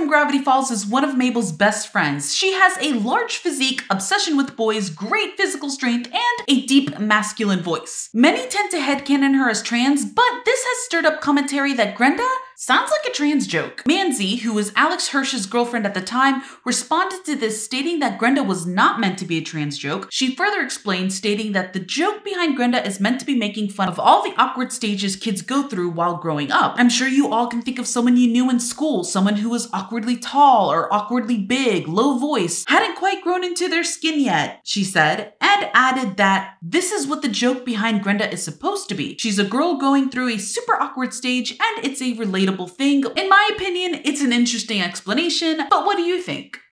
from Gravity Falls is one of Mabel's best friends. She has a large physique, obsession with boys, great physical strength, and a deep masculine voice. Many tend to headcanon her as trans, but this has stirred up commentary that Grenda sounds like a trans joke. Mansi, who was Alex Hirsch's girlfriend at the time, responded to this stating that Grenda was not meant to be a trans joke. She further explained, stating that the joke behind Grenda is meant to be making fun of all the awkward stages kids go through while growing up. I'm sure you all can think of someone you knew in school, someone who was awkwardly tall or awkwardly big, low voice, hadn't quite grown into their skin yet, she said, and added that this is what the joke behind Grenda is supposed to be. She's a girl going through a super awkward stage and it's a relatable thing. In my opinion, it's an interesting explanation, but what do you think?